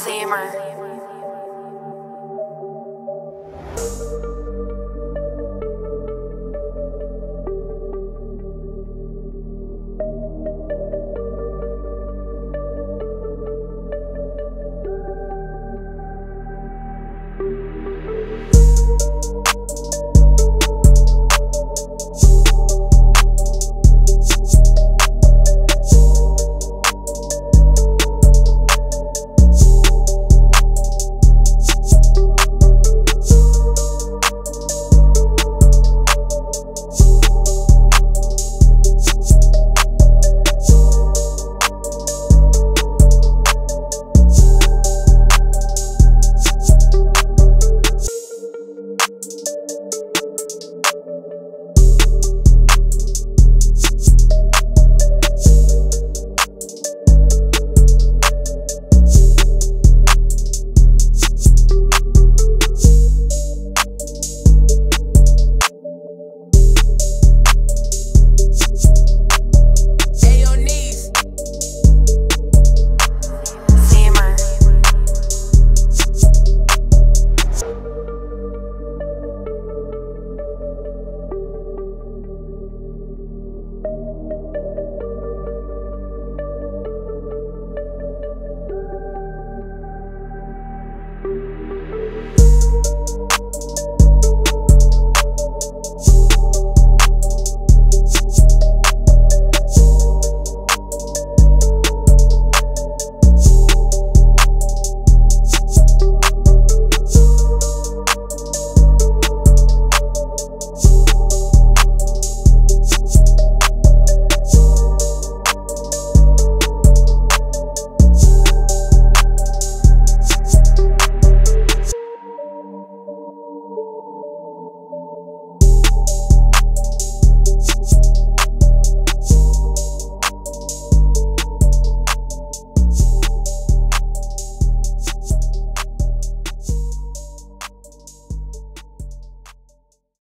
Seamer.